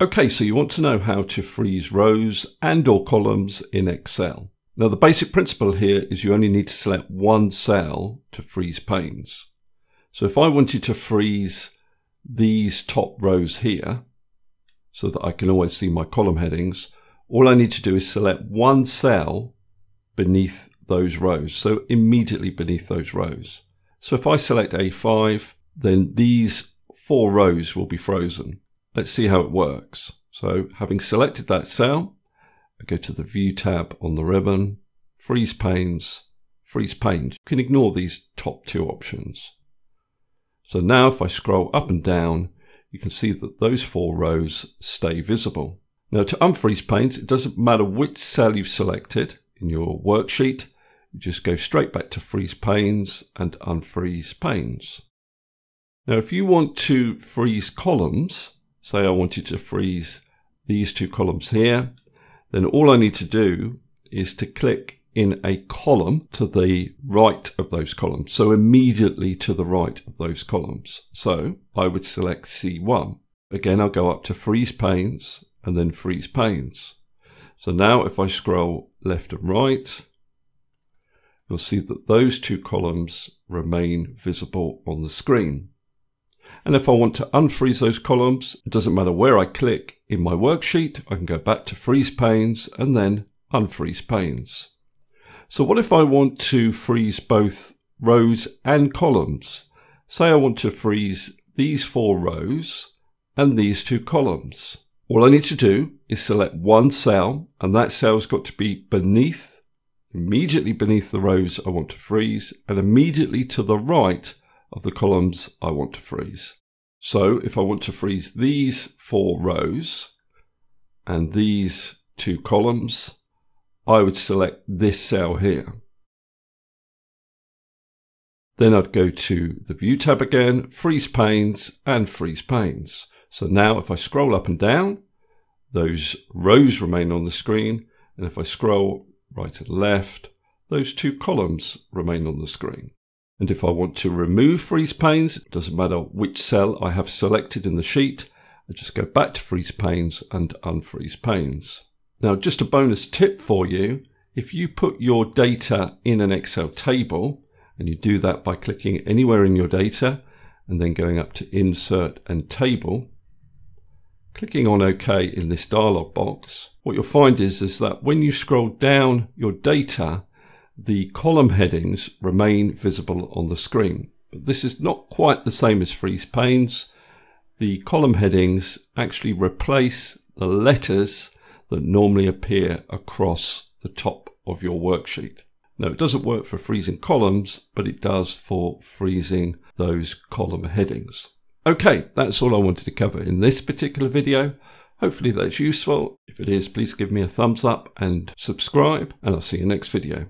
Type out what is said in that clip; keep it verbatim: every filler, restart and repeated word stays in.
Okay, so you want to know how to freeze rows and or columns in Excel. Now the basic principle here is you only need to select one cell to freeze panes. So if I wanted to freeze these top rows here, so that I can always see my column headings, all I need to do is select one cell beneath those rows, so immediately beneath those rows. So if I select A five, then these four rows will be frozen. Let's see how it works. So having selected that cell, I go to the View tab on the ribbon, Freeze Panes, Freeze Panes. You can ignore these top two options. So now if I scroll up and down, you can see that those four rows stay visible. Now to unfreeze panes, it doesn't matter which cell you've selected in your worksheet, you just go straight back to Freeze Panes and Unfreeze Panes. Now if you want to freeze columns, say I wanted to freeze these two columns here, then all I need to do is to click in a column to the right of those columns. So immediately to the right of those columns. So I would select C one. Again, I'll go up to Freeze Panes and then Freeze Panes. So now if I scroll left and right, you'll see that those two columns remain visible on the screen. And if I want to unfreeze those columns, it doesn't matter where I click in my worksheet, I can go back to Freeze Panes and then Unfreeze Panes. So what if I want to freeze both rows and columns? Say I want to freeze these four rows and these two columns. All I need to do is select one cell, and that cell's got to be beneath, immediately beneath the rows I want to freeze, and immediately to the right of the columns I want to freeze. So if I want to freeze these four rows and these two columns, I would select this cell here. Then I'd go to the View tab again, Freeze Panes and Freeze Panes. So now if I scroll up and down, those rows remain on the screen, and if I scroll right and left, those two columns remain on the screen. And if I want to remove Freeze Panes, it doesn't matter which cell I have selected in the sheet, I just go back to Freeze Panes and Unfreeze Panes. Now, just a bonus tip for you, if you put your data in an Excel table, and you do that by clicking anywhere in your data, and then going up to Insert and Table, clicking on OK in this dialog box, what you'll find is, is that when you scroll down your data, the column headings remain visible on the screen. But this is not quite the same as Freeze Panes. The column headings actually replace the letters that normally appear across the top of your worksheet. Now, it doesn't work for freezing columns, but it does for freezing those column headings. Okay, that's all I wanted to cover in this particular video. Hopefully that's useful. If it is, please give me a thumbs up and subscribe, and I'll see you next video.